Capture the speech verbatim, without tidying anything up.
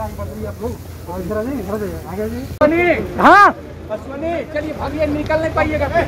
हाँ, चलिए भागिए, निकल नहीं पाइएगा।